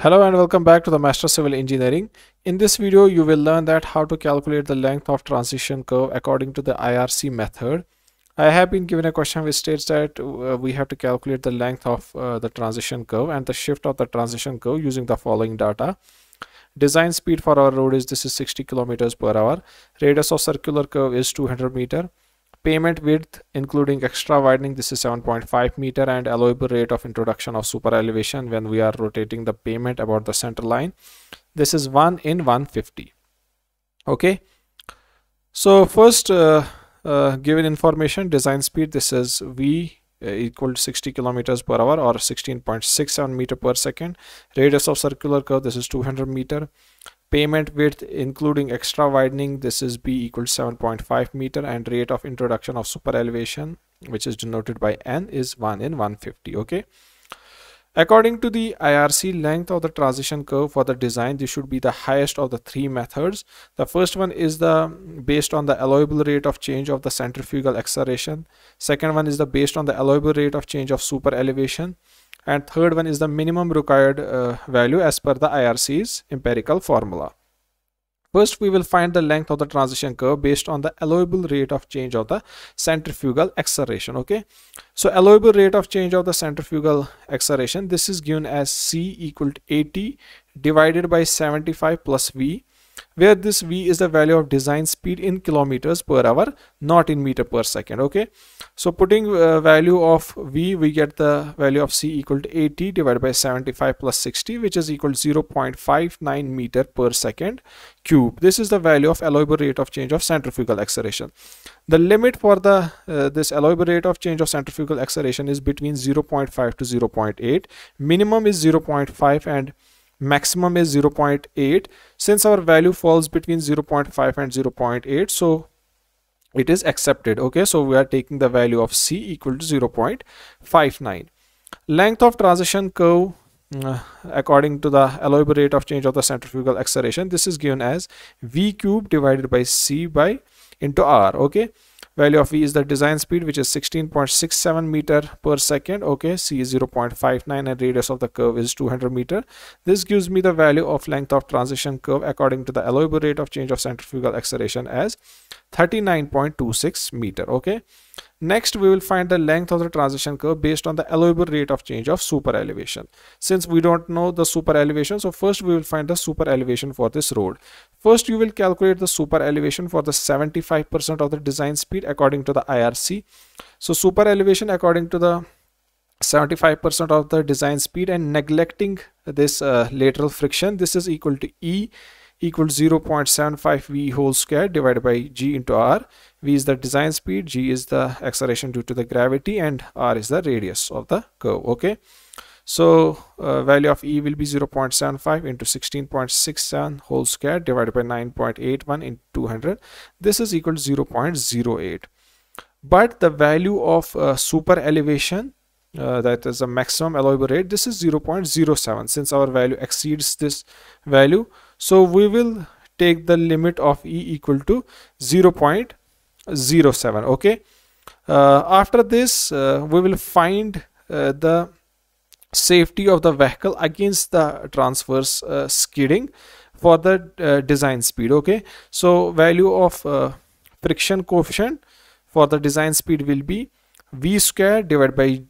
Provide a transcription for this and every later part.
Hello and welcome back to the Master Civil Engineering. In this video you will learn that how to calculate the length of transition curve according to the IRC method. I have been given a question which states that we have to calculate the length of the transition curve and the shift of the transition curve using the following data. Design speed for our road is 60 km/h. Radius of circular curve is 200 m. Pavement width including extra widening, this is 7.5 m, and allowable rate of introduction of super elevation when we are rotating the pavement about the center line. This is 1 in 150. Okay, so first given information, design speed, this is V equal to 60 km/h or 16.67 m/s. Radius of circular curve, this is 200 m. Pavement width including extra widening, this is B equals 7.5 m, and rate of introduction of super elevation, which is denoted by N, is 1 in 150. Okay, according to the IRC, length of the transition curve for the design, this should be the highest of the three methods. The first one is the based on the allowable rate of change of the centrifugal acceleration. Second one is the based on the allowable rate of change of super elevation. And third one is the minimum required value as per the IRC's empirical formula. First, we will find the length of the transition curve based on the allowable rate of change of the centrifugal acceleration. Okay, so allowable rate of change of the centrifugal acceleration, this is given as C equal to 80 divided by 75 plus V, where this V is the value of design speed in km/h, not in m/s. Okay, so putting value of V, we get the value of C equal to 80 divided by 75 plus 60, which is equal to 0.59 m/s³. This is the value of allowable rate of change of centrifugal acceleration. The limit for the this allowable rate of change of centrifugal acceleration is between 0.5 to 0.8. minimum is 0.5 and maximum is 0.8. since our value falls between 0.5 and 0.8, so it is accepted. Okay, so we are taking the value of C equal to 0.59. length of transition curve according to the allowable rate of change of the centrifugal acceleration, this is given as V³ divided by C by into R. Okay, value of V is the design speed, which is 16.67 m/s. Okay, C is 0.59 and radius of the curve is 200 m. This gives me the value of length of transition curve according to the allowable rate of change of centrifugal acceleration as 39.26 m. Okay, next we will find the length of the transition curve based on the allowable rate of change of super elevation. Since we don't know the super elevation, so first we will find the super elevation for this road. First, you will calculate the super elevation for the 75% of the design speed according to the IRC. So super elevation according to the 75% of the design speed and neglecting this lateral friction, this is equal to E equals 0.75 V² divided by G into R. V is the design speed, G is the acceleration due to the gravity, and R is the radius of the curve. Okay, so value of E will be 0.75 into 16.67 ² divided by 9.81 into 200. This is equal to 0.08. but the value of super elevation, that is the maximum allowable rate, this is 0.07. since our value exceeds this value, so we will take the limit of E equal to 0.07. okay, after this we will find the safety of the vehicle against the transverse skidding for the design speed. Okay, so value of friction coefficient for the design speed will be V² divided by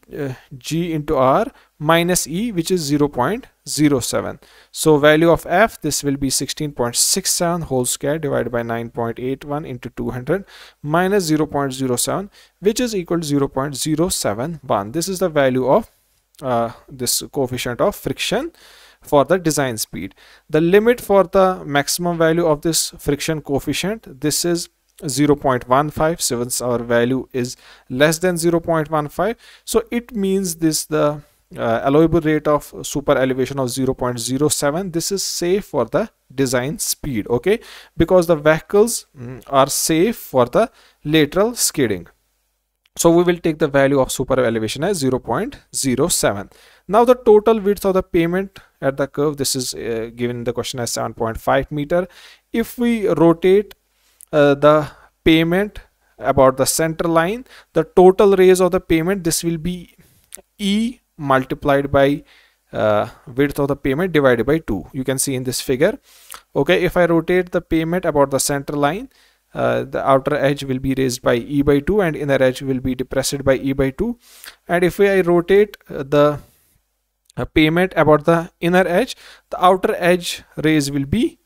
G into R minus E, which is 0.07. so value of F, this will be 16.67 ² divided by 9.81 into 200 minus 0.07, which is equal to 0.071. this is the value of this coefficient of friction for the design speed. The limit for the maximum value of this friction coefficient, this is 0.15. since our value is less than 0.15, so it means this the allowable rate of super elevation of 0.07, this is safe for the design speed. Okay, because the vehicles are safe for the lateral skidding, so we will take the value of super elevation as 0.07. now the total width of the pavement at the curve, this is given in the question as 7.5 m. if we rotate the pavement about the center line, the total radius of the pavement, this will be E multiplied by width of the pavement divided by 2. You can see in this figure. Okay, if I rotate the pavement about the center line, the outer edge will be raised by e by 2 and inner edge will be depressed by e by 2. And if I rotate the pavement about the inner edge, the outer edge raise will be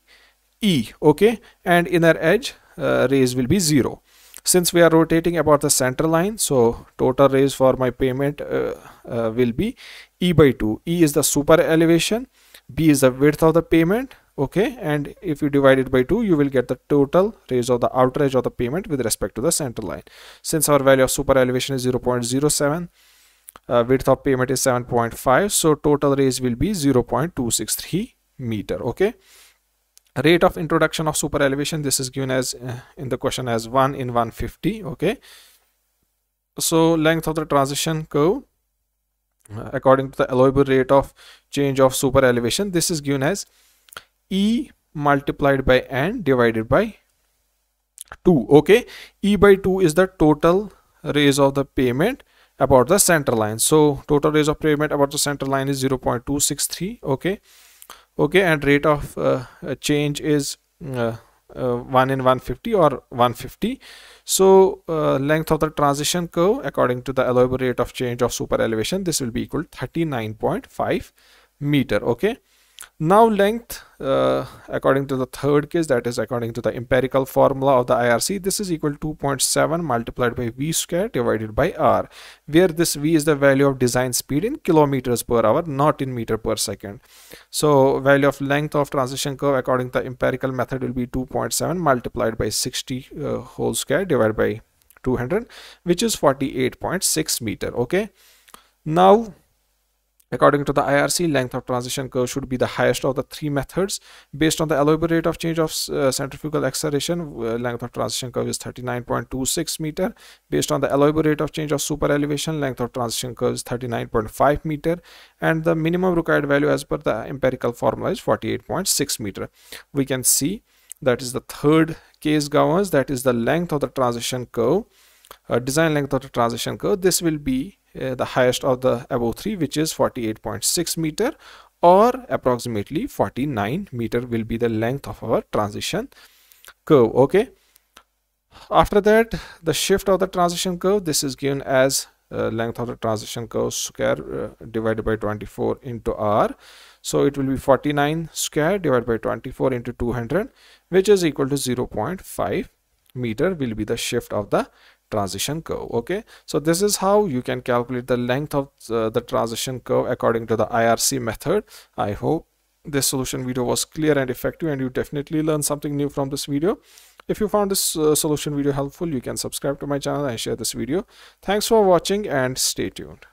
e, okay, and inner edge raise will be 0. Since we are rotating about the center line, so total raise for my pavement will be e by 2. E is the super elevation, b is the width of the pavement, okay, and if you divide it by 2, you will get the total raise of the outer edge of the pavement with respect to the center line. Since our value of super elevation is 0.07, width of pavement is 7.5, so total raise will be 0.263 meter, okay. Rate of introduction of super elevation, this is given as in the question as 1 in 150, okay. So length of the transition curve according to the allowable rate of change of super elevation, this is given as e multiplied by n divided by 2, okay. E by 2 is the total raise of the pavement about the center line, so total raise of pavement about the center line is 0.263, okay. Okay, and rate of change is 1 in 150 or 150. So length of the transition curve according to the allowable rate of change of super elevation, this will be equal to 39.5 meter, okay. Now length according to the third case, that is according to the empirical formula of the IRC, this is equal to 2.7 multiplied by v square divided by r, where this v is the value of design speed in kilometers per hour, not in meter per second. So value of length of transition curve according to the empirical method will be 2.7 multiplied by 60 whole square divided by 200, which is 48.6 meter, okay. Now according to the IRC, length of transition curve should be the highest of the three methods. Based on the allowable rate of change of centrifugal acceleration, length of transition curve is 39.26 meter. Based on the allowable rate of change of super elevation, length of transition curve is 39.5 meter. And the minimum required value as per the empirical formula is 48.6 meter. We can see that is the third case governs, that is the length of the transition curve, design length of the transition curve. This will be the highest of the above three, which is 48.6 meter, or approximately 49 meter will be the length of our transition curve, okay. After that, the shift of the transition curve, this is given as length of the transition curve square divided by 24 into r, so it will be 49 square divided by 24 into 200, which is equal to 0.5 meter will be the shift of the transition curve, okay. So this is how you can calculate the length of the transition curve according to the IRC method. I hope this solution video was clear and effective, and you definitely learned something new from this video. If you found this solution video helpful, you can subscribe to my channel and share this video. Thanks for watching and stay tuned.